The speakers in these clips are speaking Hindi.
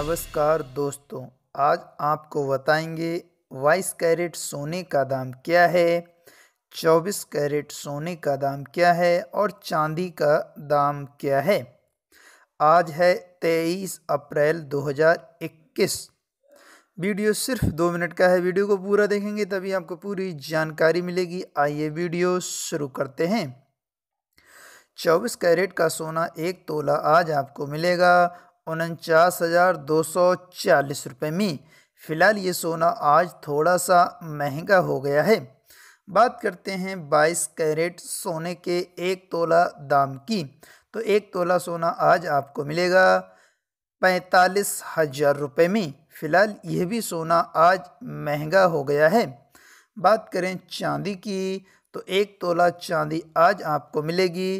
नमस्कार दोस्तों, आज आपको बताएंगे 22 कैरेट सोने का दाम क्या है, 24 कैरेट सोने का दाम क्या है और चांदी का दाम क्या है। आज है 23 अप्रैल 2021। वीडियो सिर्फ 2 मिनट का है, वीडियो को पूरा देखेंगे तभी आपको पूरी जानकारी मिलेगी। आइए वीडियो शुरू करते हैं। 24 कैरेट का सोना 1 तोला आज आपको मिलेगा 49,240 रुपये में। फ़िलहाल ये सोना आज थोड़ा सा महंगा हो गया है। बात करते हैं 22 कैरेट सोने के 1 तोला दाम की, तो 1 तोला सोना आज आपको मिलेगा 45,000 रुपये में। फ़िलहाल यह भी सोना आज महंगा हो गया है। बात करें चांदी की, तो 1 तोला चांदी आज आपको मिलेगी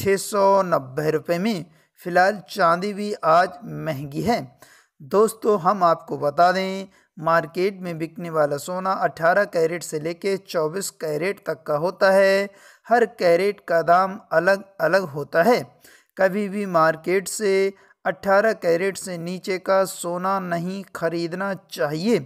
690 रुपये में। फ़िलहाल चांदी भी आज महंगी है। दोस्तों हम आपको बता दें, मार्केट में बिकने वाला सोना 18 कैरेट से लेकर 24 कैरेट तक का होता है। हर कैरेट का दाम अलग अलग होता है। कभी भी मार्केट से 18 कैरेट से नीचे का सोना नहीं खरीदना चाहिए।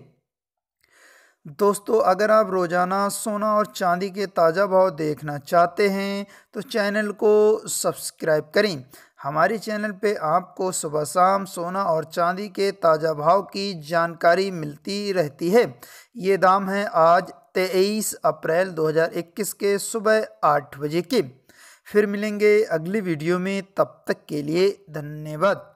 दोस्तों अगर आप रोज़ाना सोना और चांदी के ताज़ा भाव देखना चाहते हैं तो चैनल को सब्सक्राइब करें। हमारे चैनल पे आपको सुबह शाम सोना और चांदी के ताज़ा भाव की जानकारी मिलती रहती है। ये दाम है आज 23 अप्रैल 2021 के सुबह 8 बजे के। फिर मिलेंगे अगली वीडियो में, तब तक के लिए धन्यवाद।